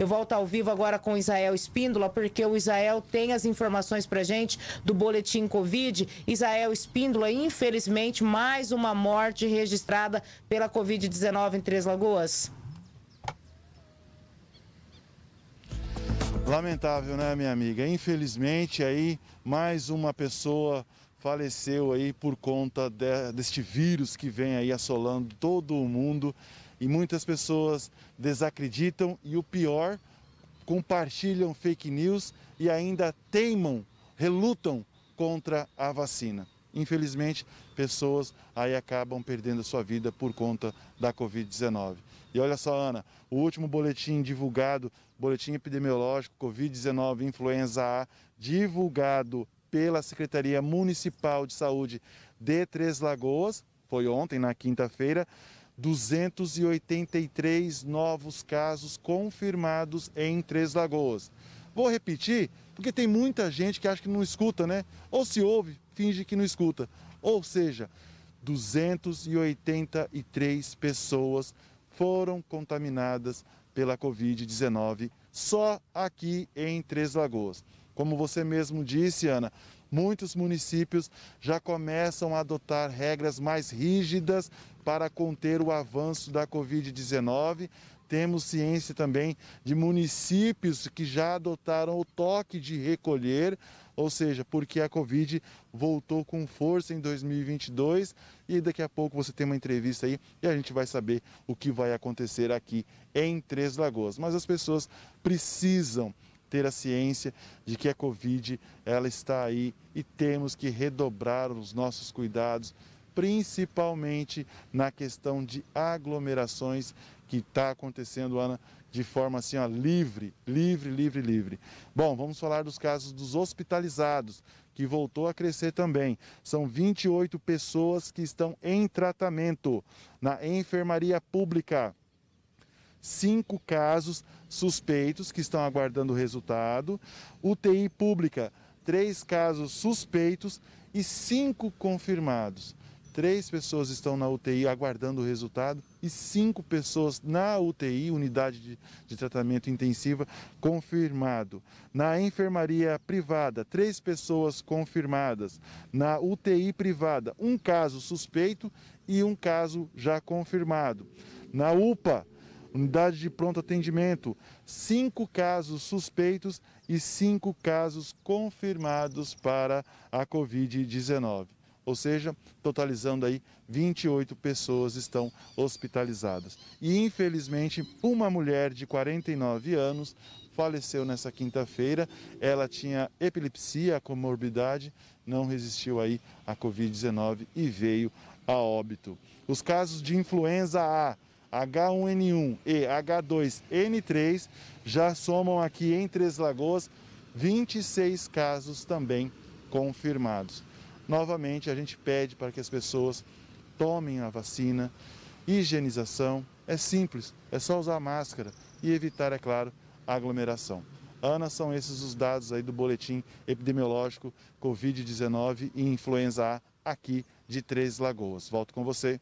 Eu volto ao vivo agora com o Israel Espíndola, porque o Israel tem as informações pra gente do boletim Covid. Israel Espíndola, infelizmente, mais uma morte registrada pela Covid-19 em Três Lagoas. Lamentável, né, minha amiga? Infelizmente, aí, mais uma pessoa faleceu aí por conta deste vírus que vem aí assolando todo o mundo. E muitas pessoas desacreditam e, o pior, compartilham fake news e ainda teimam, relutam contra a vacina. Infelizmente, pessoas aí acabam perdendo a sua vida por conta da Covid-19. E olha só, Ana, o último boletim divulgado, boletim epidemiológico Covid-19 influenza A, divulgado pela Secretaria Municipal de Saúde de Três Lagoas, foi ontem, na quinta-feira, 283 novos casos confirmados em Três Lagoas. Vou repetir, porque tem muita gente que acha que não escuta, né? Ou se ouve, finge que não escuta. Ou seja, 283 pessoas foram contaminadas pela Covid-19 só aqui em Três Lagoas. Como você mesmo disse, Ana, muitos municípios já começam a adotar regras mais rígidas para conter o avanço da Covid-19. Temos ciência também de municípios que já adotaram o toque de recolher, ou seja, porque a Covid voltou com força em 2022 e daqui a pouco você tem uma entrevista aí e a gente vai saber o que vai acontecer aqui em Três Lagoas. Mas as pessoas precisam ter a ciência de que a Covid, ela está aí e temos que redobrar os nossos cuidados, principalmente na questão de aglomerações que está acontecendo, Ana, de forma assim, ó, livre. Bom, vamos falar dos casos dos hospitalizados, que voltou a crescer também. São 28 pessoas que estão em tratamento na enfermaria pública. 5 casos suspeitos que estão aguardando o resultado. UTI pública, 3 casos suspeitos e 5 confirmados. 3 pessoas estão na UTI aguardando o resultado e 5 pessoas na UTI, unidade de tratamento intensiva, confirmado. Na enfermaria privada, 3 pessoas confirmadas. Na UTI privada, 1 caso suspeito e 1 caso já confirmado. Na UPA, unidade de pronto atendimento, 5 casos suspeitos e 5 casos confirmados para a Covid-19. Ou seja, totalizando aí 28 pessoas estão hospitalizadas. E infelizmente, uma mulher de 49 anos faleceu nessa quinta-feira. Ela tinha epilepsia, comorbidade, não resistiu aí à Covid-19 e veio a óbito. Os casos de influenza A, H1N1 e H2N3 já somam aqui em Três Lagoas 26 casos também confirmados. Novamente, a gente pede para que as pessoas tomem a vacina. Higienização é simples, é só usar máscara e evitar, é claro, a aglomeração. Ana, são esses os dados aí do boletim epidemiológico Covid-19 e influenza A aqui de Três Lagoas. Volto com você.